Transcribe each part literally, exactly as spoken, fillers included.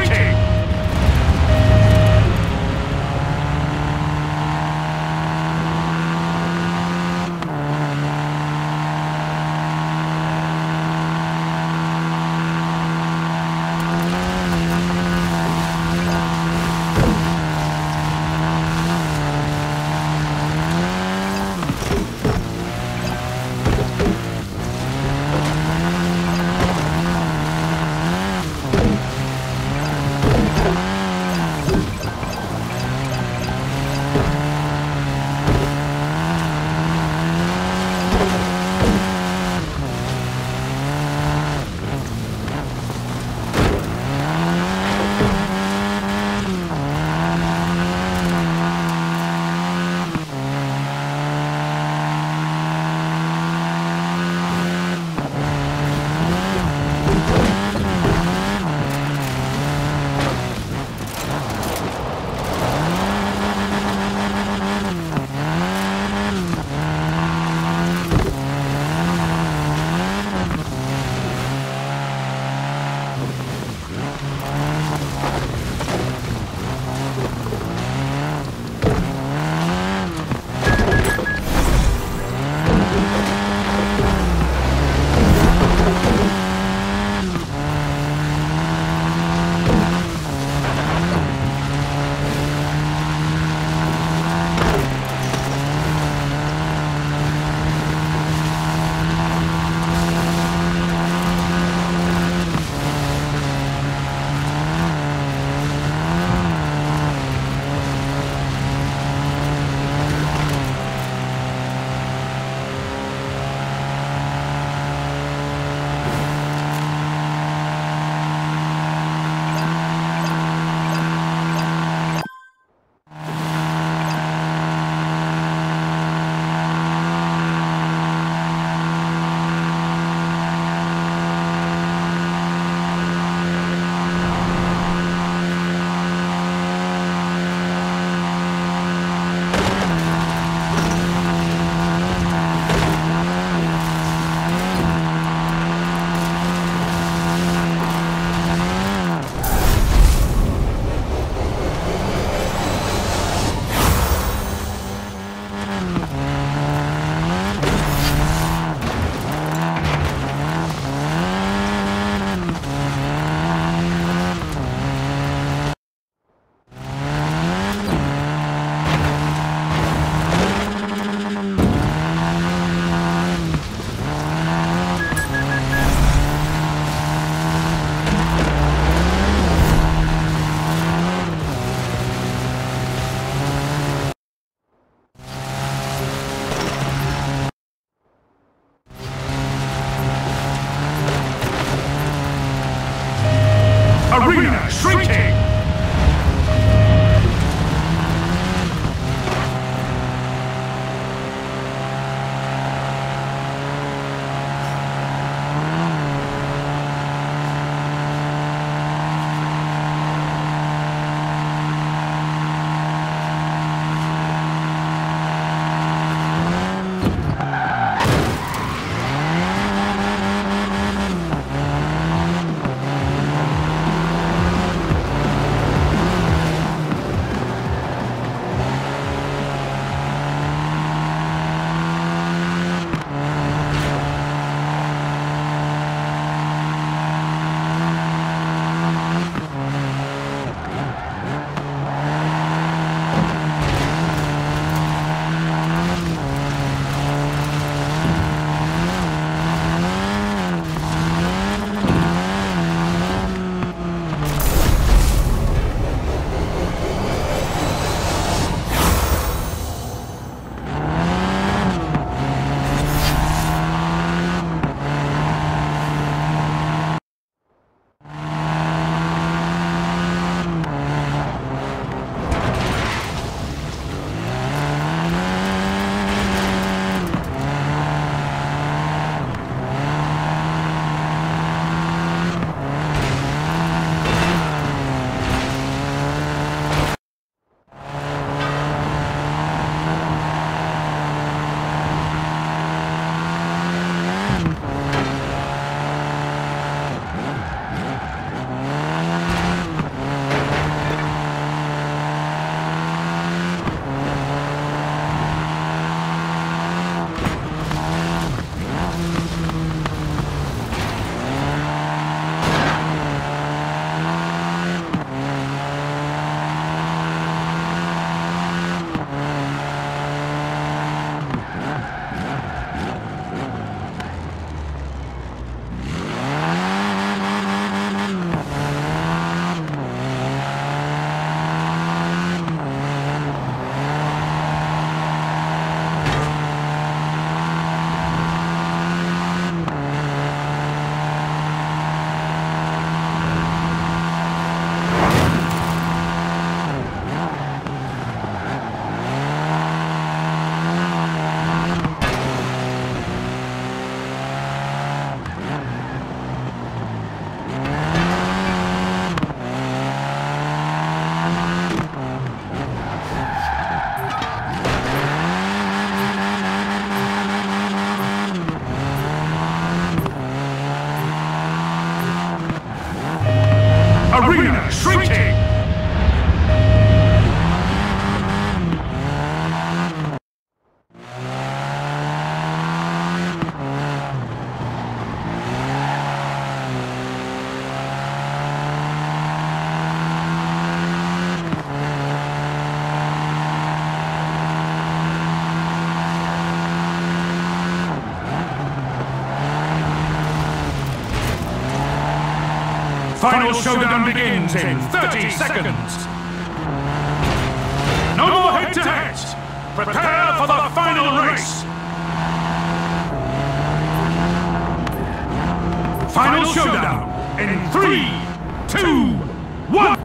shrinking! final showdown begins in thirty seconds. No more head-to-heads. Prepare for the final race. Final showdown in three, two, one.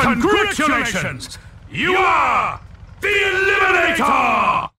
Congratulations! You are the Eliminator!